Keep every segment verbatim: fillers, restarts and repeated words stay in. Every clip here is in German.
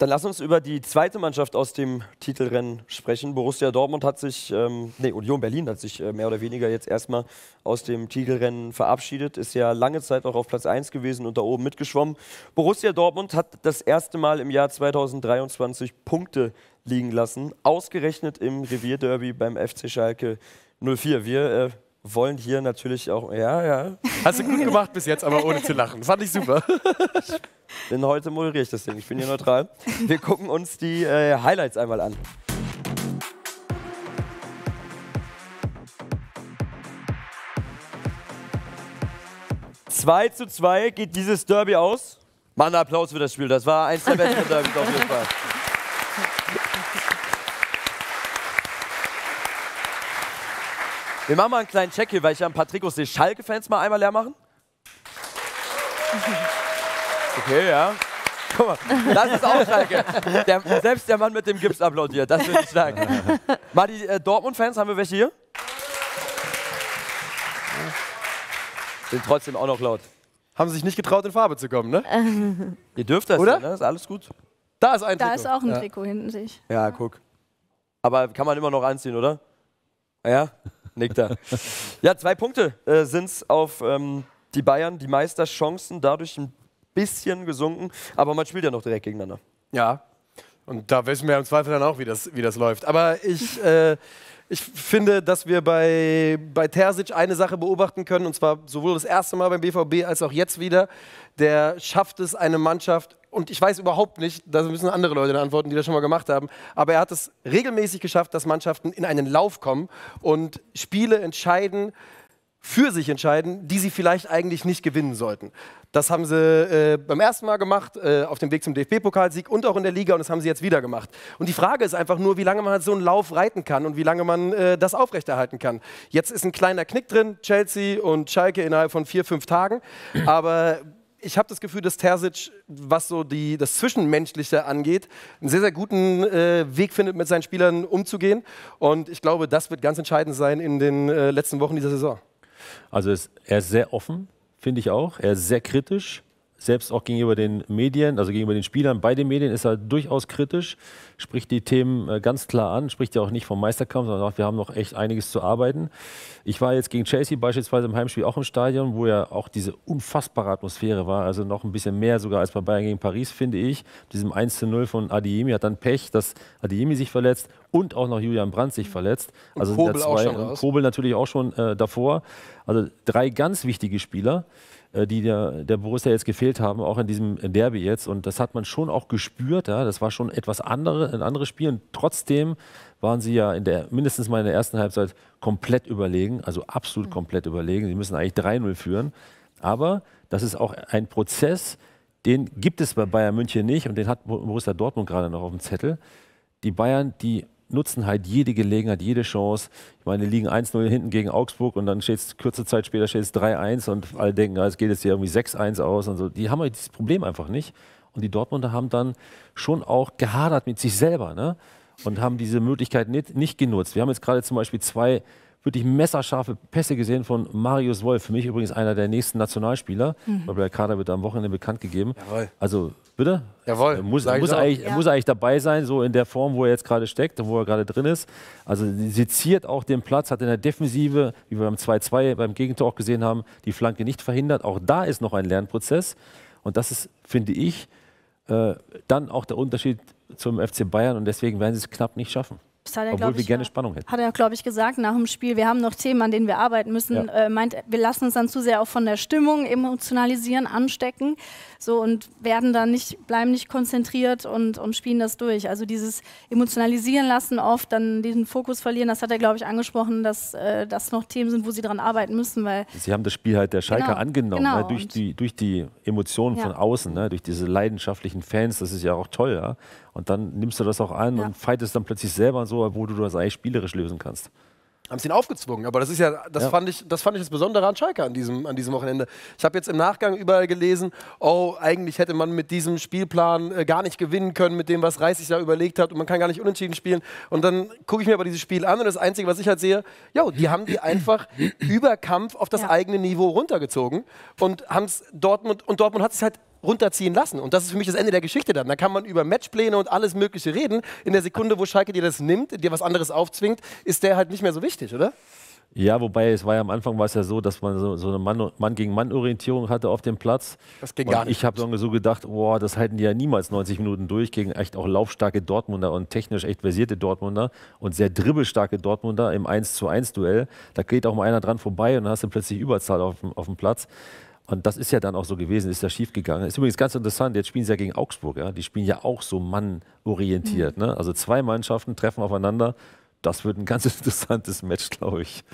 Dann lass uns über die zweite Mannschaft aus dem Titelrennen sprechen. Borussia Dortmund hat sich, ähm, nee, Union Berlin hat sich äh, mehr oder weniger jetzt erstmal aus dem Titelrennen verabschiedet. Ist ja lange Zeit auch auf Platz eins gewesen und da oben mitgeschwommen. Borussia Dortmund hat das erste Mal im Jahr zweitausenddreiundzwanzig Punkte liegen lassen. Ausgerechnet im Revierderby beim F C Schalke null vier. Wir äh, wollen hier natürlich auch, ja, ja. Hast du gut gemacht bis jetzt, aber ohne zu lachen. Fand ich super. Denn heute moderiere ich das Ding. Ich bin hier neutral. Wir gucken uns die äh, Highlights einmal an. zwei zu zwei geht dieses Derby aus. Mann, Applaus für das Spiel. Das war eins der besten Derbys auf jeden Fall. Wir machen mal einen kleinen Check hier, weil ich ja ein paar Trikots sehe. Schalke-Fans mal einmal leer machen. Okay, ja. Guck mal, das ist auch Schalke. Der, selbst der Mann mit dem Gips applaudiert, das würde ich sagen. Mal die äh, Dortmund-Fans, haben wir welche hier? Sind trotzdem auch noch laut. Haben sich nicht getraut, in Farbe zu kommen, ne? Ihr dürft das, oder? Ja, ne? Ist alles gut. Da ist ein da Trikot. Da ist auch ein ja. Trikot hinten sich. Ja, guck. Aber kann man immer noch anziehen, oder? Ja? Nickt da. Ja, zwei Punkte äh, sind es auf ähm, die Bayern. Die Meisterchancen dadurch ein bisschen gesunken. Aber man spielt ja noch direkt gegeneinander. Ja, und da wissen wir im Zweifel dann auch, wie das, wie das läuft. Aber ich, äh, ich finde, dass wir bei, bei Terzic eine Sache beobachten können. Und zwar sowohl das erste Mal beim B V B als auch jetzt wieder. Der schafft es, eine Mannschaft... Und ich weiß überhaupt nicht, da müssen andere Leute antworten, die das schon mal gemacht haben. Aber er hat es regelmäßig geschafft, dass Mannschaften in einen Lauf kommen und Spiele entscheiden, für sich entscheiden, die sie vielleicht eigentlich nicht gewinnen sollten. Das haben sie äh, beim ersten Mal gemacht, äh, auf dem Weg zum D F B-Pokalsieg und auch in der Liga. Und das haben sie jetzt wieder gemacht. Und die Frage ist einfach nur, wie lange man halt so einen Lauf reiten kann und wie lange man äh, das aufrechterhalten kann. Jetzt ist ein kleiner Knick drin, Chelsea und Schalke innerhalb von vier, fünf Tagen. Aber... ich habe das Gefühl, dass Terzic, was so die, das Zwischenmenschliche angeht, einen sehr, sehr guten äh, Weg findet, mit seinen Spielern umzugehen. Und ich glaube, das wird ganz entscheidend sein in den äh, letzten Wochen dieser Saison. Also es, er ist sehr offen, finde ich auch. Er ist sehr kritisch, selbst auch gegenüber den Medien, also gegenüber den Spielern. Bei den Medien ist er durchaus kritisch, spricht die Themen ganz klar an, spricht ja auch nicht vom Meisterkampf, sondern sagt, wir haben noch echt einiges zu arbeiten. Ich war jetzt gegen Chelsea beispielsweise im Heimspiel auch im Stadion, wo ja auch diese unfassbare Atmosphäre war, also noch ein bisschen mehr sogar als bei Bayern gegen Paris, finde ich. Diesem eins zu null von Adeyemi hat dann Pech, dass Adeyemi sich verletzt und auch noch Julian Brandt sich verletzt. Also Kobel, der zwei, auch schon Kobel natürlich auch schon äh, davor. Also drei ganz wichtige Spieler, die der, der Borussia jetzt gefehlt haben, auch in diesem Derby jetzt. Und das hat man schon auch gespürt. Ja? Das war schon etwas andere, ein anderes Spiel. Und trotzdem waren sie ja in der, mindestens mal in der ersten Halbzeit komplett überlegen. Also absolut mhm. komplett überlegen. Sie müssen eigentlich drei null führen. Aber das ist auch ein Prozess, den gibt es bei Bayern München nicht. Und den hat Borussia Dortmund gerade noch auf dem Zettel. Die Bayern, die nutzen halt jede Gelegenheit, jede Chance. Ich meine, die liegen eins null hinten gegen Augsburg und dann steht es kurze Zeit später drei eins und alle denken, es geht jetzt hier irgendwie sechs eins aus und so. Die haben halt dieses Problem einfach nicht. Und die Dortmunder haben dann schon auch gehadert mit sich selber, ne? Und haben diese Möglichkeit nicht, nicht genutzt. Wir haben jetzt gerade zum Beispiel zwei wirklich messerscharfe Pässe gesehen von Marius Wolf. Für mich übrigens einer der nächsten Nationalspieler. Mhm. Weil der Kader wird am Wochenende bekannt gegeben. Jawohl. Also, bitte? Jawohl. Er muss, muss, eigentlich, ja. muss eigentlich dabei sein, so in der Form, wo er jetzt gerade steckt und wo er gerade drin ist. Also seziert auch den Platz, hat in der Defensive, wie wir beim zwei zwei beim Gegentor auch gesehen haben, die Flanke nicht verhindert. Auch da ist noch ein Lernprozess. Und das ist, finde ich, äh, dann auch der Unterschied zum F C Bayern. Und deswegen werden sie es knapp nicht schaffen. Das hat er, obwohl wir ich, gerne Spannung hätten. Hat er, glaube ich, gesagt nach dem Spiel, wir haben noch Themen, an denen wir arbeiten müssen. Ja. Äh, meint, wir lassen uns dann zu sehr auch von der Stimmung emotionalisieren, anstecken. So, und werden dann nicht, bleiben nicht konzentriert und, und spielen das durch. Also dieses Emotionalisieren lassen oft, dann diesen Fokus verlieren, das hat er, glaube ich, angesprochen, dass äh, das noch Themen sind, wo sie dran arbeiten müssen. Weil sie haben das Spiel halt der Schalke genau, angenommen, genau, ne? durch, die, durch die Emotionen ja. von außen, ne? Durch diese leidenschaftlichen Fans, das ist ja auch toll, ja? Und dann nimmst du das auch an ja. und fightest dann plötzlich selber so, wo du das eigentlich spielerisch lösen kannst. Haben sie ihn aufgezwungen, aber das ist ja, das, ja. Fand ich, das fand ich das Besondere an Schalke an diesem, an diesem Wochenende. Ich habe jetzt im Nachgang überall gelesen, oh, eigentlich hätte man mit diesem Spielplan äh, gar nicht gewinnen können, mit dem, was Reis sich da überlegt hat, und man kann gar nicht unentschieden spielen. Und dann gucke ich mir aber dieses Spiel an und das Einzige, was ich halt sehe, ja, die haben die einfach über Kampf auf das ja. eigene Niveau runtergezogen und haben es Dortmund, und Dortmund hat sich halt runterziehen lassen. Und das ist für mich das Ende der Geschichte dann. Da kann man über Matchpläne und alles Mögliche reden. In der Sekunde, wo Schalke dir das nimmt, dir was anderes aufzwingt, ist der halt nicht mehr so wichtig, oder? Ja, wobei es war ja am Anfang war es ja so, dass man so, so eine Mann-gegen-Mann-Orientierung hatte auf dem Platz. Das ging und gar nicht. Ich habe so gedacht, boah, das halten die ja niemals neunzig Minuten durch gegen echt auch laufstarke Dortmunder und technisch echt versierte Dortmunder und sehr dribbelstarke Dortmunder im eins zu eins Duell. Da geht auch mal einer dran vorbei und dann hast du plötzlich Überzahl auf, auf dem Platz. Und das ist ja dann auch so gewesen, ist ja schief gegangen. Ist übrigens ganz interessant, jetzt spielen sie ja gegen Augsburg. Ja? Die spielen ja auch so mannorientiert. Mhm. Ne? Also zwei Mannschaften treffen aufeinander. Das wird ein ganz interessantes Match, glaube ich.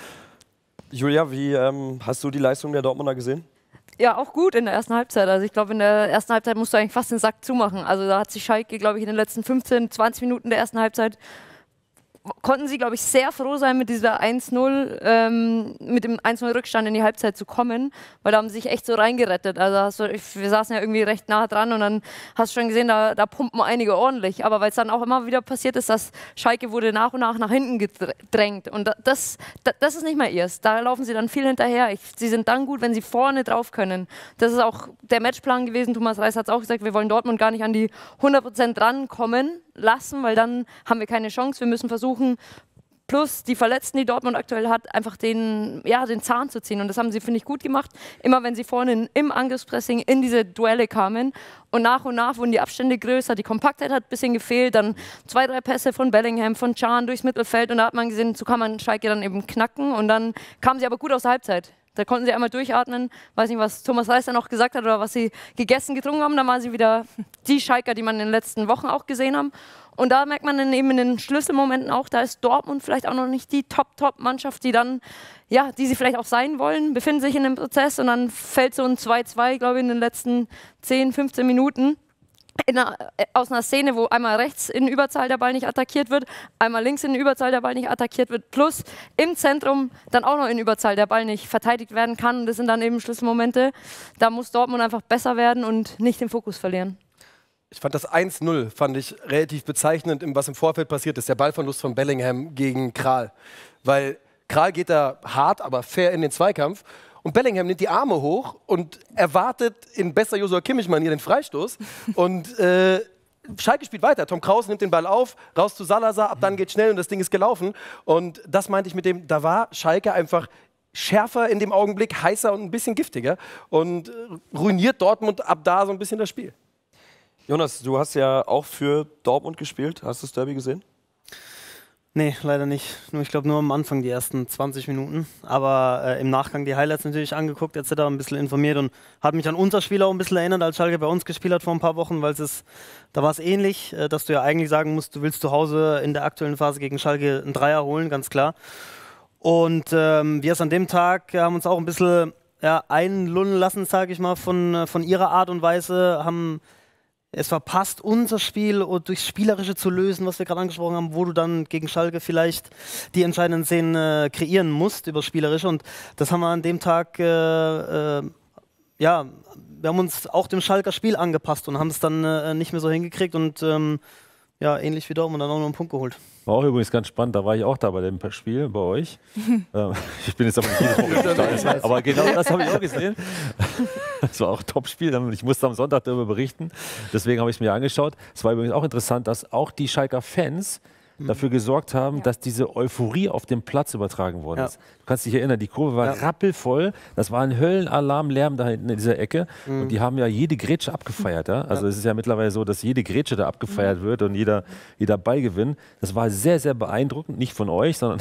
Julia, wie ähm, hast du die Leistung der Dortmunder gesehen? Ja, auch gut in der ersten Halbzeit. Also ich glaube, in der ersten Halbzeit musst du eigentlich fast den Sack zumachen. Also da hat sich Schalke, glaube ich, in den letzten fünfzehn, zwanzig Minuten der ersten Halbzeit, konnten sie, glaube ich, sehr froh sein, mit dieser eins null, ähm, mit dem eins null Rückstand in die Halbzeit zu kommen, weil da haben sie sich echt so reingerettet. Also hast du, ich, wir saßen ja irgendwie recht nah dran und dann hast du schon gesehen, da, da pumpen einige ordentlich. Aber weil es dann auch immer wieder passiert ist, dass Schalke wurde nach und nach nach hinten gedrängt und das, das, das ist nicht mehr ihrs. Da laufen sie dann viel hinterher. Ich, sie sind dann gut, wenn sie vorne drauf können. Das ist auch der Matchplan gewesen. Thomas Reis hat es auch gesagt, wir wollen Dortmund gar nicht an die hundert Prozent rankommen lassen, weil dann haben wir keine Chance. Wir müssen versuchen, plus die Verletzten, die Dortmund aktuell hat, einfach den, ja, den Zahn zu ziehen. Und das haben sie, finde ich, gut gemacht. Immer wenn sie vorne im Angriffspressing in diese Duelle kamen. Und nach und nach wurden die Abstände größer, die Kompaktheit hat ein bisschen gefehlt. Dann zwei, drei Pässe von Bellingham, von Can durchs Mittelfeld. Und da hat man gesehen, so kann man Schalke dann eben knacken. Und dann kamen sie aber gut aus der Halbzeit. Da konnten sie einmal durchatmen. Weiß nicht, was Thomas Reis dann noch gesagt hat oder was sie gegessen, getrunken haben. Dann waren sie wieder die Schalker, die man in den letzten Wochen auch gesehen haben. Und da merkt man dann eben in den Schlüsselmomenten auch, da ist Dortmund vielleicht auch noch nicht die Top-Top-Mannschaft, die dann, ja, die sie vielleicht auch sein wollen, befinden sich in dem Prozess und dann fällt so ein zwei zwei, glaube ich, in den letzten zehn, fünfzehn Minuten. In einer, aus einer Szene, wo einmal rechts in Überzahl der Ball nicht attackiert wird, einmal links in Überzahl der Ball nicht attackiert wird, plus im Zentrum dann auch noch in Überzahl der Ball nicht verteidigt werden kann. Und das sind dann eben Schlüsselmomente. Da muss Dortmund einfach besser werden und nicht den Fokus verlieren. Ich fand das eins null, fand ich relativ bezeichnend, was im Vorfeld passiert ist. Der Ballverlust von Bellingham gegen Kral. Weil Kral geht da hart, aber fair in den Zweikampf. Und Bellingham nimmt die Arme hoch und erwartet in bester Joshua Kimmich-Manier den Freistoß. Und äh, Schalke spielt weiter. Tom Kraus nimmt den Ball auf, raus zu Salazar, ab dann geht schnell und das Ding ist gelaufen. Und das meinte ich mit dem, da war Schalke einfach schärfer in dem Augenblick, heißer und ein bisschen giftiger. Und äh, ruiniert Dortmund ab da so ein bisschen das Spiel. Jonas, du hast ja auch für Dortmund gespielt. Hast du das Derby gesehen? Nee, leider nicht. Nur, ich glaube nur am Anfang die ersten zwanzig Minuten. Aber äh, im Nachgang die Highlights natürlich angeguckt et cetera, ein bisschen informiert und hat mich an unser Spiel auch ein bisschen erinnert, als Schalke bei uns gespielt hat vor ein paar Wochen, weil es ist, da war es ähnlich, äh, dass du ja eigentlich sagen musst, du willst zu Hause in der aktuellen Phase gegen Schalke einen Dreier holen, ganz klar. Und ähm, wir es an dem Tag haben uns auch ein bisschen ja, einlullen lassen, sage ich mal, von, von ihrer Art und Weise, haben es verpasst, unser Spiel durchs Spielerische zu lösen, was wir gerade angesprochen haben, wo du dann gegen Schalke vielleicht die entscheidenden Szenen äh, kreieren musst über Spielerische. Und das haben wir an dem Tag, äh, äh, ja, wir haben uns auch dem Schalker Spiel angepasst und haben es dann äh, nicht mehr so hingekriegt und ähm, ja, ähnlich wie Dortmund dann auch noch einen Punkt geholt. War auch übrigens ganz spannend, da war ich auch da bei dem Spiel, bei euch. ähm, ich bin jetzt aber nicht jede Woche im Stadion, aber genau das habe ich auch gesehen. Das war auch ein Top-Spiel, ich musste am Sonntag darüber berichten, deswegen habe ich es mir angeschaut. Es war übrigens auch interessant, dass auch die Schalker Fans mhm. dafür gesorgt haben, ja. dass diese Euphorie auf dem Platz übertragen worden ja. ist. Du kannst dich erinnern, die Kurve war ja. rappelvoll, das war ein Höllenalarmlärm da hinten in dieser Ecke mhm. und die haben ja jede Grätsche abgefeiert. Ja? Also ja. es ist ja mittlerweile so, dass jede Grätsche da abgefeiert mhm. wird und jeder, jeder Ballgewinn. Das war sehr, sehr beeindruckend, nicht von euch, sondern...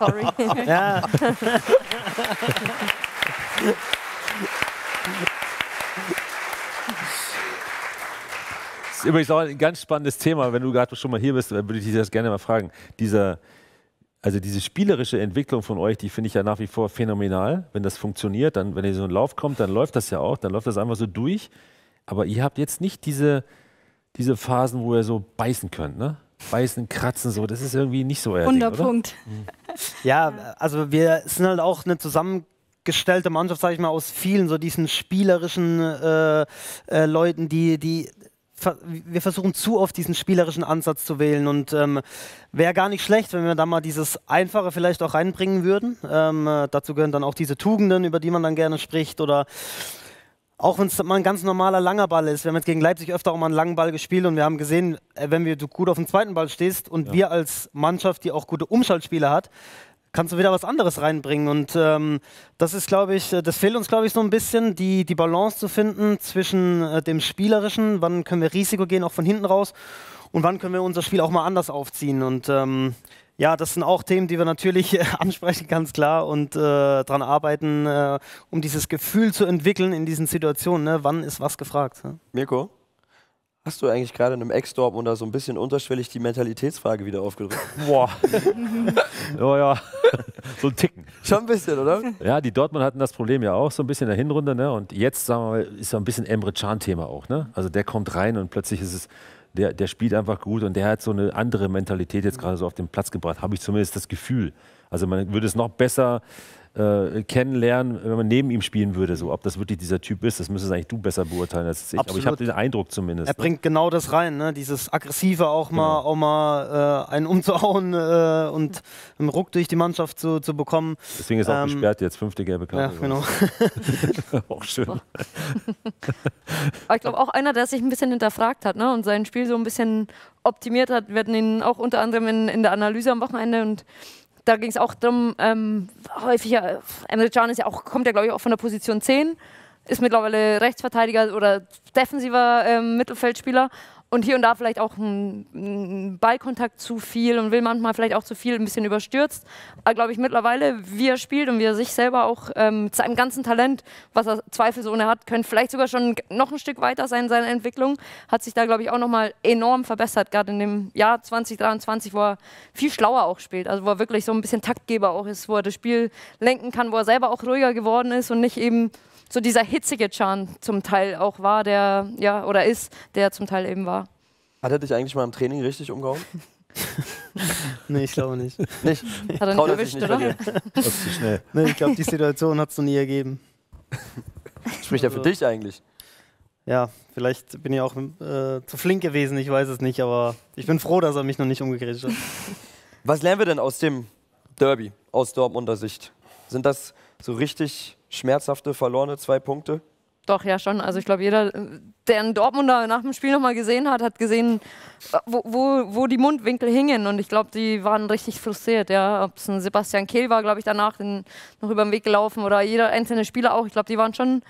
Sorry. Ja. Das ist übrigens auch ein ganz spannendes Thema. Wenn du gerade schon mal hier bist, würde ich dich das gerne mal fragen. Diese, also diese spielerische Entwicklung von euch, die finde ich ja nach wie vor phänomenal. Wenn das funktioniert, dann, wenn ihr so ein Lauf kommt, dann läuft das ja auch. Dann läuft das einfach so durch. Aber ihr habt jetzt nicht diese, diese Phasen, wo ihr so beißen könnt, ne? Beißen, kratzen, so. Das ist irgendwie nicht so euer Ding, oder? Punkt. Ja, also wir sind halt auch eine zusammen gestellte Mannschaft, sage ich mal, aus vielen so diesen spielerischen äh, äh, Leuten, die, die ver wir versuchen zu oft diesen spielerischen Ansatz zu wählen und ähm, wäre gar nicht schlecht, wenn wir da mal dieses Einfache vielleicht auch reinbringen würden. Ähm, äh, dazu gehören dann auch diese Tugenden, über die man dann gerne spricht oder Auch wenn es mal ein ganz normaler langer Ball ist. Wir haben jetzt gegen Leipzig öfter auch mal einen langen Ball gespielt und wir haben gesehen, wenn du gut auf dem zweiten Ball stehst und ja. wir als Mannschaft, die auch gute Umschaltspieler hat, kannst du wieder was anderes reinbringen. Und ähm, das ist, glaube ich, das fehlt uns, glaube ich, so ein bisschen, die, die Balance zu finden zwischen äh, dem Spielerischen, wann können wir Risiko gehen, auch von hinten raus, und wann können wir unser Spiel auch mal anders aufziehen. Und ähm, ja, das sind auch Themen, die wir natürlich äh, ansprechen, ganz klar, und äh, daran arbeiten, äh, um dieses Gefühl zu entwickeln in diesen Situationen, ne? Wann ist was gefragt. Ne? Mirko, hast du eigentlich gerade in einem Ex-Dortmunder so ein bisschen unterschwellig die Mentalitätsfrage wieder aufgedrückt? Boah. oh ja, so ein Ticken. Schon ein bisschen, oder? Ja, die Dortmund hatten das Problem ja auch so ein bisschen in der Hinrunde. Ne? Und jetzt, sagen wir mal, ist ja ein bisschen Emre Can-Thema auch. Ne? Also der kommt rein und plötzlich ist es, der, der spielt einfach gut und der hat so eine andere Mentalität jetzt gerade so auf den Platz gebracht. Habe ich zumindest das Gefühl. Also man würde es noch besser Äh, kennenlernen, wenn man neben ihm spielen würde. So. Ob das wirklich dieser Typ ist, das müsstest eigentlich du besser beurteilen als ich. Absolut. Aber ich habe den Eindruck zumindest. Er ne? bringt genau das rein, ne? Dieses Aggressive auch genau. mal, auch mal äh, einen umzuhauen äh, und einen Ruck durch die Mannschaft zu, zu bekommen. Deswegen ist er ähm, auch gesperrt jetzt, fünfte gelbe Karte. Ja, genau. auch schön. Aber ich glaube auch einer, der sich ein bisschen hinterfragt hat, ne? Und sein Spiel so ein bisschen optimiert hat. Wir hatten ihn auch unter anderem in, in der Analyse am Wochenende und da ging es auch darum, ähm, häufiger, Emre Can ist ja auch, kommt ja glaube ich auch von der Position zehn, ist mittlerweile Rechtsverteidiger oder defensiver ähm, Mittelfeldspieler und hier und da vielleicht auch ein, ein Ballkontakt zu viel und will manchmal vielleicht auch zu viel, ein bisschen überstürzt. Aber glaube ich mittlerweile, wie er spielt und wie er sich selber auch ähm, mit seinem ganzen Talent, was er zweifelsohne hat, könnte vielleicht sogar schon noch ein Stück weiter sein in seiner Entwicklung, hat sich da glaube ich auch nochmal enorm verbessert, gerade in dem Jahr zwanzig dreiundzwanzig, wo er viel schlauer auch spielt, also wo er wirklich so ein bisschen Taktgeber auch ist, wo er das Spiel lenken kann, wo er selber auch ruhiger geworden ist und nicht eben so dieser hitzige Can zum Teil auch war, der, ja, oder ist, der zum Teil eben war. Hat er dich eigentlich mal im Training richtig umgehauen? Nee, ich glaube nicht. Nicht? Hat er nicht erwischt, nicht, oder? Zu schnell. Nee, ich glaube, die Situation hat es noch nie ergeben. Spricht ja für dich eigentlich. Ja, vielleicht bin ich auch äh, zu flink gewesen, ich weiß es nicht, aber ich bin froh, dass er mich noch nicht umgekriegt hat. Was lernen wir denn aus dem Derby, aus Dortmunder Sicht? Sind das so richtig schmerzhafte, verlorene zwei Punkte? Doch, ja schon. Also ich glaube, jeder, der einen Dortmunder nach dem Spiel nochmal gesehen hat, hat gesehen, wo, wo, wo die Mundwinkel hingen. Und ich glaube, die waren richtig frustriert. Ja. Ob es ein Sebastian Kehl war, glaube ich, danach den noch über den Weg gelaufen oder jeder einzelne Spieler auch. Ich glaube, die waren schon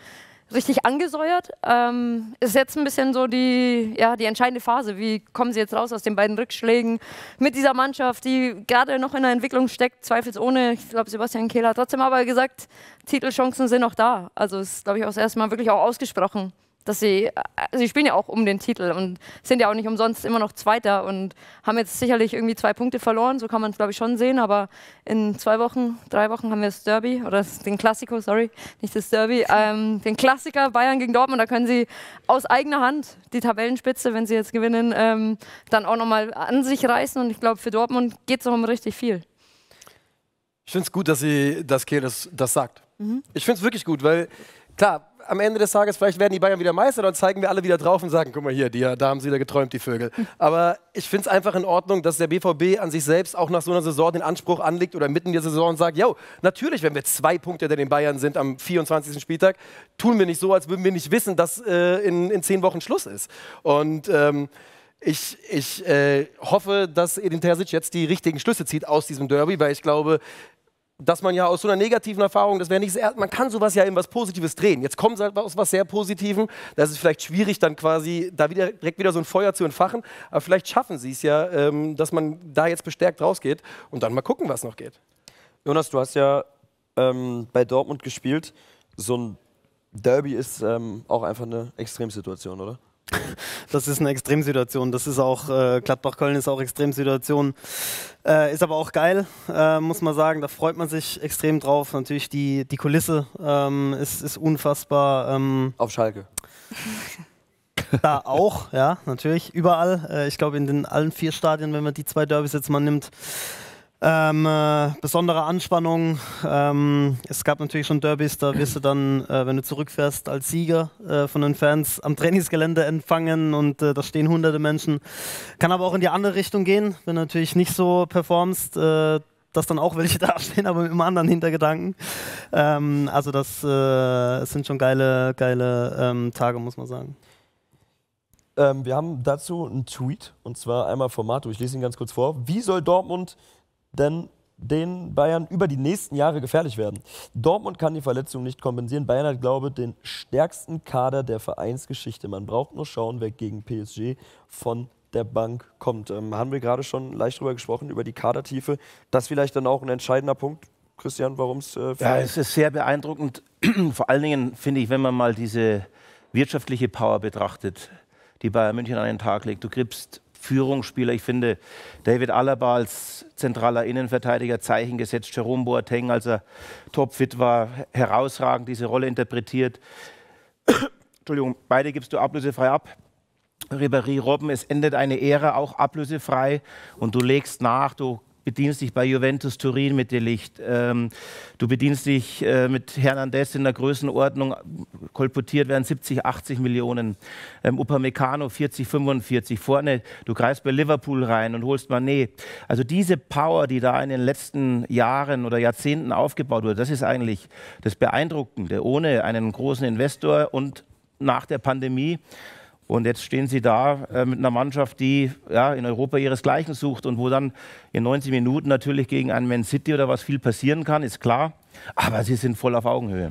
richtig angesäuert. Ähm, ist jetzt ein bisschen so die, ja, die entscheidende Phase. Wie kommen sie jetzt raus aus den beiden Rückschlägen mit dieser Mannschaft, die gerade noch in der Entwicklung steckt, zweifelsohne. Ich glaube, Sebastian Kehl hat trotzdem aber gesagt, Titelchancen sind noch da. Also ist, glaube ich, auch das erste Mal wirklich auch ausgesprochen, dass sie, also sie spielen ja auch um den Titel und sind ja auch nicht umsonst immer noch Zweiter und haben jetzt sicherlich irgendwie zwei Punkte verloren, so kann man es glaube ich schon sehen, aber in zwei Wochen, drei Wochen haben wir das Derby, oder den Klassiker, sorry, nicht das Derby, ähm, den Klassiker Bayern gegen Dortmund, da können sie aus eigener Hand die Tabellenspitze, wenn sie jetzt gewinnen, ähm, dann auch nochmal an sich reißen und ich glaube für Dortmund geht es noch um richtig viel. Ich finde es gut, dass sie das, Kehl das, das sagt. Mhm. Ich finde es wirklich gut, weil klar, am Ende des Tages, vielleicht werden die Bayern wieder Meister, dann zeigen wir alle wieder drauf und sagen, guck mal hier, die, da haben sie wieder geträumt, die Vögel. Aber ich finde es einfach in Ordnung, dass der B V B an sich selbst auch nach so einer Saison den Anspruch anlegt oder mitten in der Saison und sagt, jo, natürlich, wenn wir zwei Punkte hinter den Bayern sind am vierundzwanzigsten Spieltag, tun wir nicht so, als würden wir nicht wissen, dass äh, in, in zehn Wochen Schluss ist. Und ähm, ich, ich äh, hoffe, dass Edin Terzic jetzt die richtigen Schlüsse zieht aus diesem Derby, weil ich glaube, dass man ja aus so einer negativen Erfahrung, das wäre nicht das erste, man kann sowas ja in was Positives drehen. Jetzt kommt es halt aus was sehr Positivem, da ist es vielleicht schwierig, dann quasi da wieder, direkt wieder so ein Feuer zu entfachen, aber vielleicht schaffen sie es ja, ähm, dass man da jetzt bestärkt rausgeht und dann mal gucken, was noch geht. Jonas, du hast ja ähm, bei Dortmund gespielt, so ein Derby ist ähm, auch einfach eine Extremsituation, oder? Das ist eine Extremsituation. Das ist auch, äh, Gladbach-Köln ist auch Extremsituation. Äh, ist aber auch geil, äh, muss man sagen. Da freut man sich extrem drauf. Natürlich die, die Kulisse ähm, ist, ist unfassbar. Ähm, Auf Schalke. Da auch, ja, natürlich. Überall. Äh, ich glaube, in den allen vier Stadien, wenn man die zwei Derbys jetzt mal nimmt, Ähm, äh, besondere Anspannung. Ähm, es gab natürlich schon Derbys, da wirst du dann, äh, wenn du zurückfährst, als Sieger äh, von den Fans am Trainingsgelände empfangen und äh, da stehen hunderte Menschen. Kann aber auch in die andere Richtung gehen, wenn du natürlich nicht so performst. Äh, dass dann auch welche dastehen, aber mit einem anderen Hintergedanken. Ähm, also das äh, sind schon geile, geile ähm, Tage, muss man sagen. Ähm, wir haben dazu einen Tweet, und zwar einmal von Mato, ich lese ihn ganz kurz vor. Wie soll Dortmund denn den Bayern über die nächsten Jahre gefährlich werden? Dortmund kann die Verletzung nicht kompensieren. Bayern hat, glaube ich, den stärksten Kader der Vereinsgeschichte. Man braucht nur schauen, wer gegen P S G von der Bank kommt. Ähm, haben wir gerade schon leicht drüber gesprochen, über die Kadertiefe. Das vielleicht dann auch ein entscheidender Punkt, Christian, warum es... Äh, ja, es ist sehr beeindruckend. Vor allen Dingen finde ich, wenn man mal diese wirtschaftliche Power betrachtet, die Bayern München an den Tag legt. Du kriegst Führungsspieler. Ich finde, David Alaba als zentraler Innenverteidiger Zeichen gesetzt. Jerome Boateng, als er topfit war, herausragend diese Rolle interpretiert. Entschuldigung, beide gibst du ablösefrei ab. Ribéry, Robben, es endet eine Ära, auch ablösefrei. Und du legst nach, du bedienst dich bei Juventus Turin mit Delicht. Ähm, du bedienst dich äh, mit Hernandez in der Größenordnung, kolportiert werden siebzig, achtzig Millionen. Ähm, Upamecano vierzig, fünfundvierzig. Vorne, du greifst bei Liverpool rein und holst Mané. Also diese Power, die da in den letzten Jahren oder Jahrzehnten aufgebaut wurde, das ist eigentlich das Beeindruckende. Ohne einen großen Investor und nach der Pandemie. Und jetzt stehen sie da äh, mit einer Mannschaft, die ja, in Europa ihresgleichen sucht und wo dann in neunzig Minuten natürlich gegen einen Man City oder was viel passieren kann, ist klar. Aber sie sind voll auf Augenhöhe.